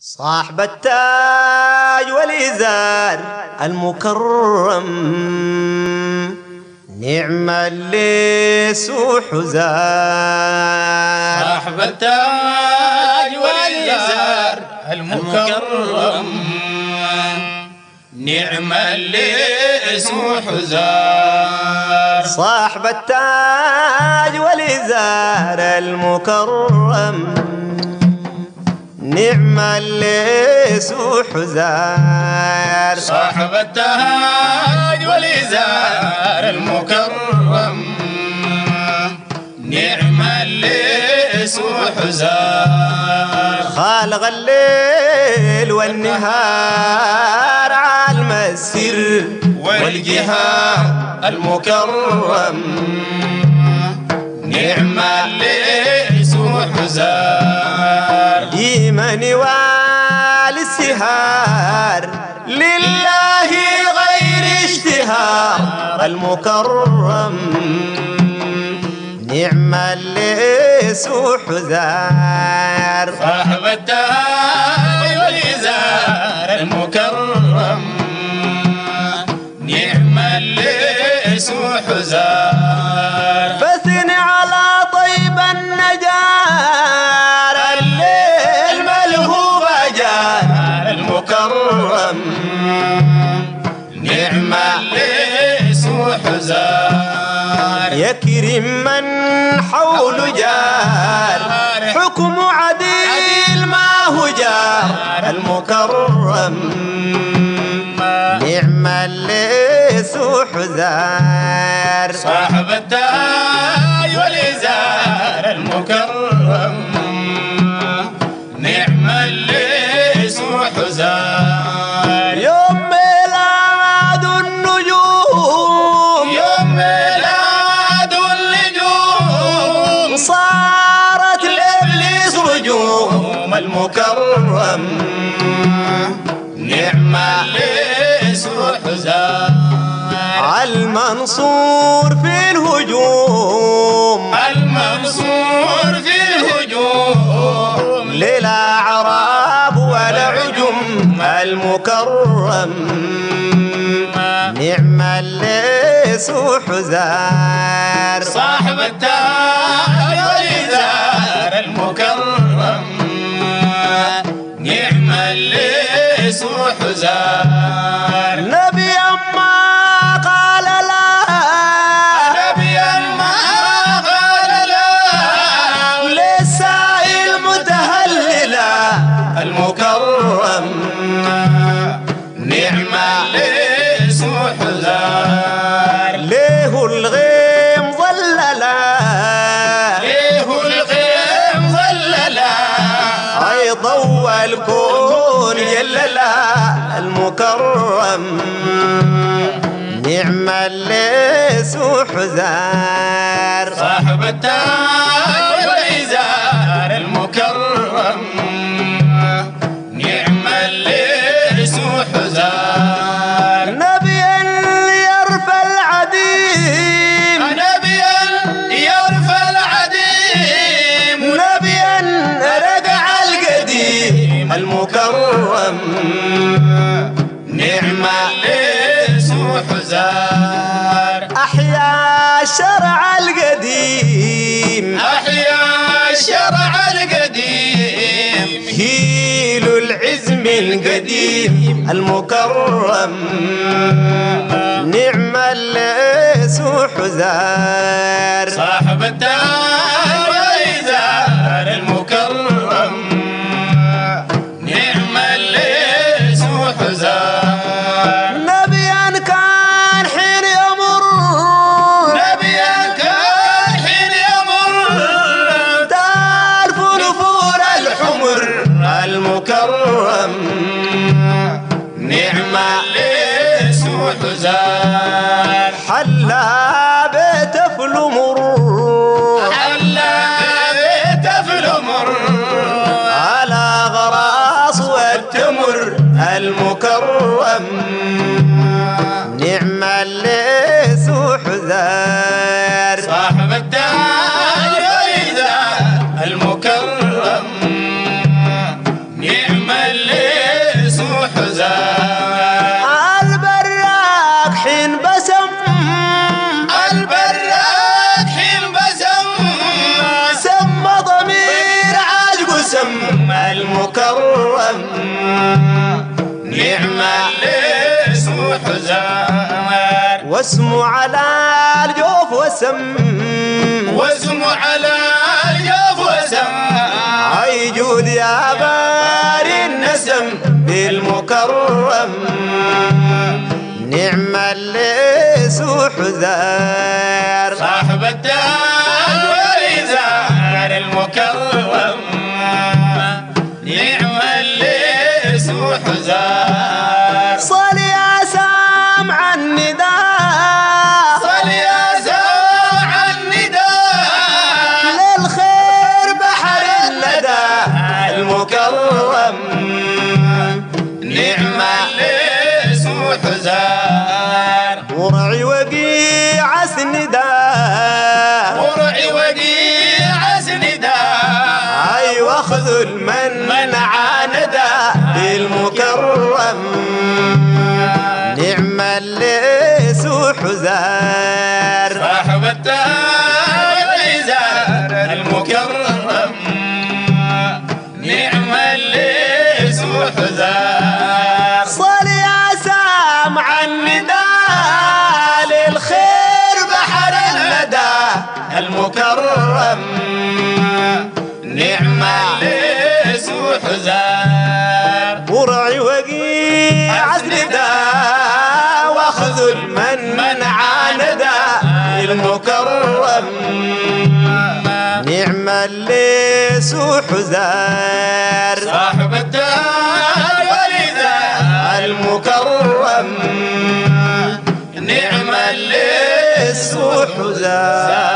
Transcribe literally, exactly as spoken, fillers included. صاحب التاج والإزار المكرم، نعم الليث وحزار. صاحب التاج والإزار المكرم، نعم الليث وحزار. صاحب التاج والإزار المكرم، نعم الليث وحزار. صاحب التاج والإزار المكرم، نعم الليث وحزار. خالق الليل والنهار عالم السر والجهار المكرم، نعم الليث وحزار. من والي السهار لله غير اشتهار المكرم، نعم الليث وحزار. صاحب التاج والإزار المكرم، نعم الليث وحزار. فثن على طيب النجار المكرم، نعم الليث وحزار. يكرم من حول جار حكم عديل ما هو جار المكرم، نعم الليث وحزار. صاحب التاج والإزار المكرم، نعم الليث وحزار. يوم ميلاد النجوم، يوم ميلاد النجوم، صارت لإبليس رجوم المكرم، نعم الليث وحزار. المنصور في الهجوم، المنصور في الهجوم، ليلة عراب ولا عجم المكرم، نعم الليث وحزار. صاحب التاج والإزار المكرم، نعم الليث وحزار. نبي أما المكرم، نعم الليث وحزار. ليه الغيم ظللا، ليه الغيم ظللا، اي ضو الكون جللا المكرم، نعم الليث وحزار. صاحب التاج والإزار المكرم، نبيا يرفع العديم، نبيا يرفع العديم، نبيا رجع القديم المكرم، نعم الليث وحزار. أحيا شرع القديم، أحيا شرع القديم، هيل العزم القديم المكرم، نعم الليث وحزار. صاحب التاج والإزار المكرم، نعم الليث وحزار. نبيا كان حين يمر، نبيا كان حين يمر، تعرف نفور الحمر المكرم، نعم الليث وحزار. حلا بيت في الأمور، حلا بيت في الأمور، على غراس والتمر المكرم، نعم الليث وحزار. صاحب التاج والإزار المكرم، نعم المكرم نعم الاسم حزار واسمه على الجوف وسم واسمه على الجوف وسم اي جود يا باري النسم بالمكرم نعم الاسم حزار صاحب الدار والازار المكرم نعم الليس وحزار صل يا سامع النداء صل يا سامع النداء للخير بحر اللدى المكرم نعم الليس وحزار ورعي وقيع النداء ورعي وقيع النداء ايوه خذوا المن المكرم نعم الليس وحزار صاحب الدار والإزار المكرم نعم الليس وحزار صل يا سامع النداء للخير بحر اللدى المكرم نعم الليس وحزار ورعي وقيع النداء واخذوا المن من عاندا المكرم نعم الليس وحزار صاحب الدار والإزار المكرم نعم الليس وحزار.